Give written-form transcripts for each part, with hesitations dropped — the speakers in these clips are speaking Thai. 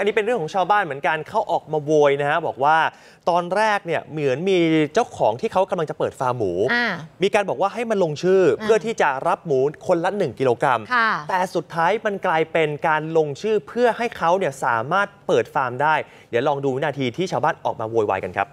อันนี้เป็นเรื่องของชาวบ้านเหมือนกันเขาออกมาโวยนะฮะบอกว่าตอนแรกเนี่ยเหมือนมีเจ้าของที่เขากำลังจะเปิดฟาร์มหมูมีการบอกว่าให้มันลงชื่อเพื่อที่จะรับหมูคนละ1กิโลกรัมแต่สุดท้ายมันกลายเป็นการลงชื่อเพื่อให้เขาเนี่ยสามารถเปิดฟาร์มได้เดี๋ยวลองดูวินาทีที่ชาวบ้านออกมาโวยวายกันครับ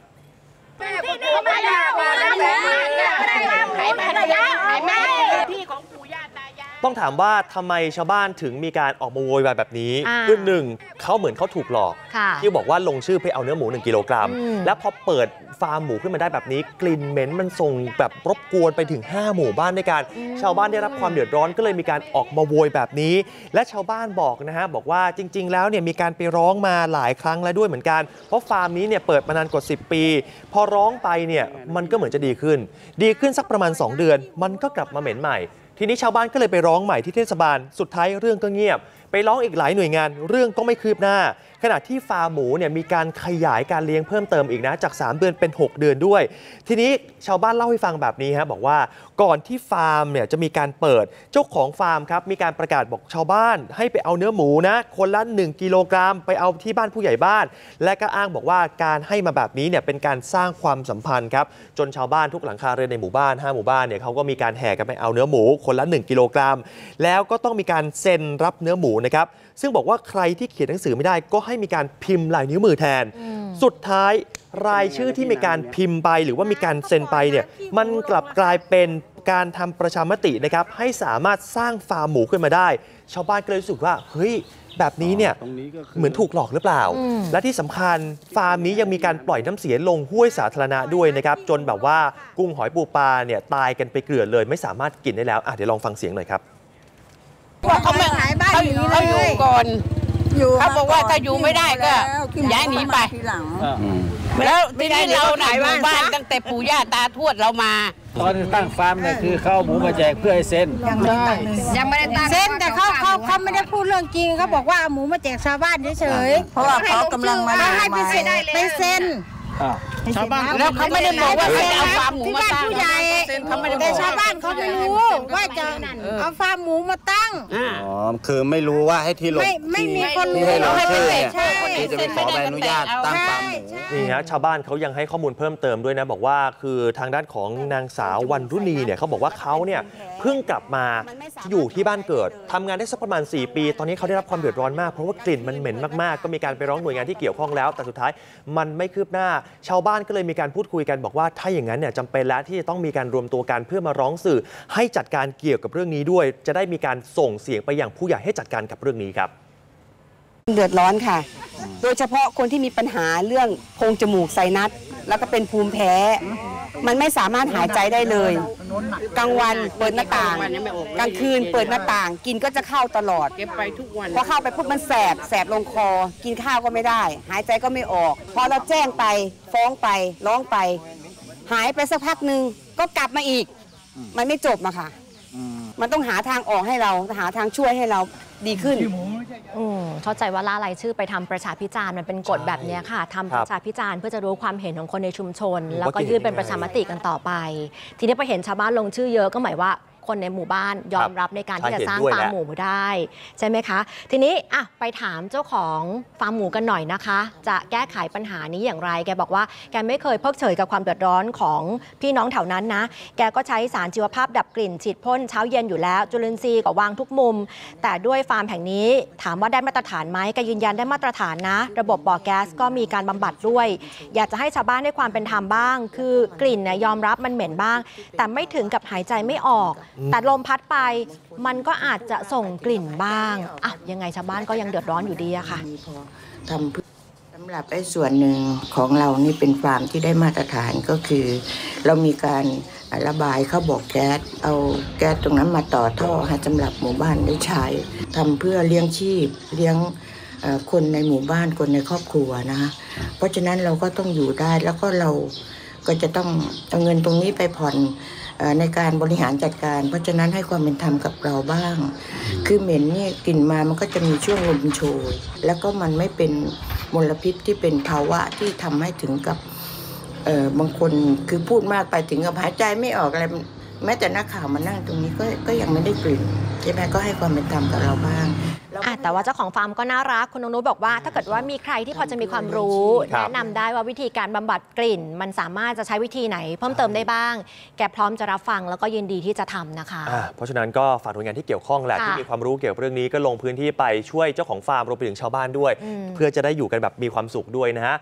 ต้องถามว่าทำไมชาวบ้านถึงมีการออกมาโวยวายแบบนี้คือหนึ่งเขาเหมือนเขาถูกหลอกที่บอกว่าลงชื่อเพื่อเอาเนื้อหมู1กิโลกรัมแล้วพอเปิดฟาร์มหมูขึ้นมาได้แบบนี้กลิ่นเหม็นมันส่งแบบรบกวนไปถึง5หมู่บ้านด้วยกันชาวบ้านได้รับความเดือดร้อนก็เลยมีการออกมาโวยแบบนี้และชาวบ้านบอกนะฮะบอกว่าจริงๆแล้วเนี่ยมีการไปร้องมาหลายครั้งแล้วด้วยเหมือนกันเพราะฟาร์มนี้เนี่ยเปิดมานานกว่า10ปีพอร้องไปเนี่ยมันก็เหมือนจะดีขึ้นสักประมาณ2เดือนมันก็กลับมาเหม็นใหม่ทีนี้ชาวบ้านก็เลยไปร้องใหม่ที่เทศบาลสุดท้ายเรื่องก็เงียบไปร้องอีกหลายหน่วยงานเรื่องก็ไม่คืบหน้าขณะที่ฟาร์มหมูเนี่ยมีการขยายการเลี้ยงเพิ่มเติมอีกนะจาก3เดือนเป็น6เดือนด้วยทีนี้ชาวบ้านเล่าให้ฟังแบบนี้ฮะบอกว่าก่อนที่ฟาร์มเนี่ยจะมีการเปิดเจ้าของฟาร์มครับมีการประกาศบอกชาวบ้านให้ไปเอาเนื้อหมูนะคนละ1กิโลกรัมไปเอาที่บ้านผู้ใหญ่บ้านและก็อ้างบอกว่าการให้มาแบบนี้เนี่ยเป็นการสร้างความสัมพันธ์ครับจนชาวบ้านทุกหลังคาเรือนในหมู่บ้าน5หมู่บ้านเนี่ยเขาก็มีการแห่กันไปเอาเนื้อหมูคนละ1กิโลกรัมแล้วก็ต้องมีการเซ็นรับเนื้อหมูนะครับซึ่งบอกว่าใครที่เขียนหนังสือไม่ได้ก็ให้มีการพิมพ์ลายนิ้วมือแทนสุดท้ายรายชื่อที่มีการพิมพ์ไปหรือว่ามีการเซ็นไปเนี่ยมันกลับกลายเป็นการทำประชามตินะครับให้สามารถสร้างฟาร์มหมูขึ้นมาได้ชาวบ้านก็เลยรู้สึกว่าเฮ้ยแบบนี้เนี่ยเหมือนถูกหลอกหรือเปล่าและที่สำคัญฟาร์มนี้ยังมีการปล่อยน้ำเสียลงห้วยสาธารณะด้วยนะครับจนแบบว่ากุ้งหอยปูปลาเนี่ยตายกันไปเกลื่อนเลยไม่สามารถกินได้แล้วเดี๋ยวลองฟังเสียงหน่อยครับเขาไม่หายบ้านเขาอยู่ก่อนเขาบอกว่าถ้าอยู่ไม่ได้ก็ย้ายหนีไปแล้วที่นี่เราหายบ้านตั้งแต่ปู่ย่าตาทวดเรามาตอนตั้งฟาร์มเนี่ยคือเขาหมูมาแจกเพื่อให้เซ็นยังไม่ได้ตั้งเซ็นแต่เขาไม่ได้พูดเรื่องจริงเขาบอกว่าหมูมาแจกชาวบ้านเฉยๆเพราะว่าเขากำลังมาให้ไปเซ็นชาวบ้านแล้วเขาไม่ได้บอกว่าจะเอาฟาร์มหมูมาตั้งแต่ชาวบ้านเขาไม่รู้ว่าจะเอาฟาร์มหมูมาตั้งคือไม่รู้ว่าให้ที่ลงไม่มีคนรู้ให้เราเชื่อที่จะไปขอใบอนุญาตตั้งฟาร์มหมูนี่ฮะชาวบ้านเขายังให้ข้อมูลเพิ่มเติมด้วยนะบอกว่าคือทางด้านของนางสาววรรณรุณีเนี่ยเขาบอกว่าเขาเนี่ยเพิ่งกลับมาอยู่ที่บ้านเกิดทำงานได้สักประมาณ4ปีตอนนี้เขาได้รับความเดือดร้อนมากเพราะว่ากลิ่นมันเหม็นมากๆก็มีการไปร้องหน่วยงานที่เกี่ยวข้องแล้วแต่สุดท้ายมันไม่คืบหน้าชาวบ้านก็เลยมีการพูดคุยกันบอกว่าถ้าอย่างนั้นเนี่ยจำเป็นแล้วที่จะต้องมีการรวมตัวกันเพื่อมาร้องสื่อให้จัดการเกี่ยวกับเรื่องนี้ด้วยจะได้มีการส่งเสียงไปอย่างผู้ใหญ่ให้จัดการกับเรื่องนี้ครับเดือดร้อนค่ะโดยเฉพาะคนที่มีปัญหาเรื่องโพรงจมูกไซนัสแล้วก็เป็นภูมิแพ้มันไม่สามารถหายใจได้เลยกลางวันเปิดหน้าต่างกลางคืนเปิดหน้าต่างกินก็จะเข้าตลอดพอเข้าไปปุ๊บมันแสบลงคอกินข้าวก็ไม่ได้หายใจก็ไม่ออกพอเราแจ้งไปฟ้องไปร้องไปหายไปสักพักหนึ่งก็กลับมาอีกมันไม่จบอะค่ะมันต้องหาทางออกให้เราหาทางช่วยให้เราดีขึ้นเข้าใจว่าล่ารายชื่อไปทำประชาพิจารณ์มันเป็นกฎแบบนี้ค่ะทำประชาพิจารณ์เพื่อจะรู้ความเห็นของคนในชุมชนแล้วก็ยื่นเป็นประชามติกันต่อไปทีนี้พอเห็นชาวบ้านลงชื่อเยอะก็หมายว่าคนในหมู่บ้านยอมรับในการที่จะสร้างฟาร์มหมูได้ใช่ไหมคะทีนี้ไปถามเจ้าของฟาร์มหมูกันหน่อยนะคะจะแก้ไขปัญหานี้อย่างไรแกบอกว่าแกไม่เคยเพิกเฉยกับความเดือดร้อนของพี่น้องแถวนั้นนะแกก็ใช้สารชีวภาพดับกลิ่นฉีดพ่นเช้าเย็นอยู่แล้วจุลินทรีย์ก็วางทุกมุมแต่ด้วยฟาร์มแห่งนี้ถามว่าได้มาตรฐานไหมแกยืนยันได้มาตรฐานนะระบบบ่อแก๊สก็มีการบำบัดด้วยอยากจะให้ชาวบ้านได้ความเป็นธรรมบ้างคือกลิ่นยอมรับมันเหม็นบ้างแต่ไม่ถึงกับหายใจไม่ออกแต่ลมพัดไปมันก็อาจจะส่งกลิ่นบ้างยังไงชาวบ้านก็ยังเดือดร้อนอยู่ดีอะค่ะสำหรับไอ้ส่วนหนึ่งของเรานี่เป็นฟาร์มที่ได้มาตรฐานก็คือเรามีการระบายเข้าบ่อแก๊สเอาแก๊สตรงนั้นมาต่อท่อให้สำหรับหมู่บ้านได้ใช้ทำเพื่อเลี้ยงชีพเลี้ยงคนในหมู่บ้านคนในครอบครัวนะคะเพราะฉะนั้นเราก็ต้องอยู่ได้แล้วก็เราก็จะต้องเอาเงินตรงนี้ไปผ่อนในการบริหารจัดการเพราะฉะนั้นให้ความเป็นธรรมกับเราบ้างคือเหม็นนี่กลิ่นมามันก็จะมีช่วงลมโชยแล้วก็มันไม่เป็นมลพิษที่เป็นภาวะที่ทำให้ถึงกับบางคนคือพูดมากไปถึงกับหายใจไม่ออกอะไร แม้แต่นักข่าวมานั่งตรงนี้ก็ยังไม่ได้กลิ่นใช่ไหมก็ให้ความเป็นธรรมกับเราบ้างแต่ว่าเจ้าของฟาร์มก็น่ารักคุณนงนุชบอกว่าถ้าเกิดว่ามีใครที่พอจะมีความรู้แนะนำได้ว่าวิธีการบำบัดกลิ่นมันสามารถจะใช้วิธีไหนเพิ่มเติมได้บ้างแกพร้อมจะรับฟังแล้วก็ยินดีที่จะทำนะคะเพราะฉะนั้นก็ฝากหน่วยงานที่เกี่ยวข้องแหละที่มีความรู้เกี่ยวกับเรื่องนี้ก็ลงพื้นที่ไปช่วยเจ้าของฟาร์มรวมไปถึงชาวบ้านด้วยเพื่อจะได้อยู่กันแบบมีความสุขด้วยนะฮะ